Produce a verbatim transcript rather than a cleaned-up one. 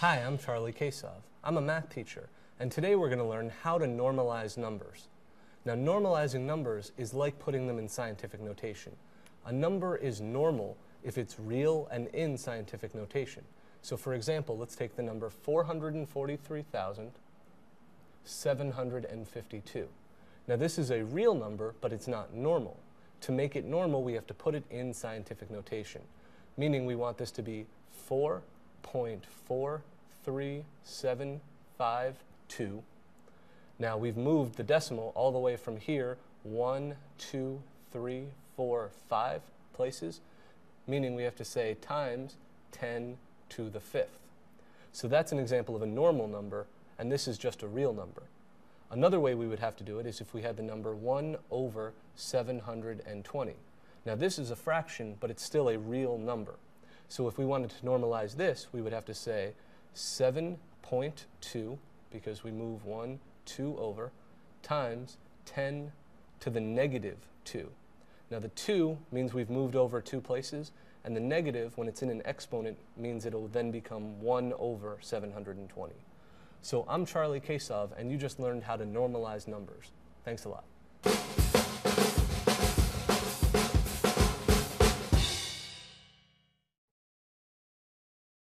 Hi, I'm Charlie Kasov. I'm a math teacher, and today we're going to learn how to normalize numbers. Now, normalizing numbers is like putting them in scientific notation. A number is normal if it's real and in scientific notation. So, for example, let's take the number four hundred forty-three thousand seven hundred fifty-two. Now, this is a real number, but it's not normal. To make it normal, we have to put it in scientific notation, meaning we want this to be four point four three seven five two. Now we've moved the decimal all the way from here, one, two, three, four, five places, meaning we have to say times ten to the fifth. So that's an example of a normal number, and this is just a real number. Another way we would have to do it is if we had the number one over seven hundred twenty. Now this is a fraction, but it's still a real number. So if we wanted to normalize this, we would have to say seven point two, because we move one, two over, times ten to the negative two. Now the two means we've moved over two places, and the negative, when it's in an exponent, means it'll then become one over seven hundred twenty. So I'm Charlie Kasov, and you just learned how to normalize numbers. Thanks a lot.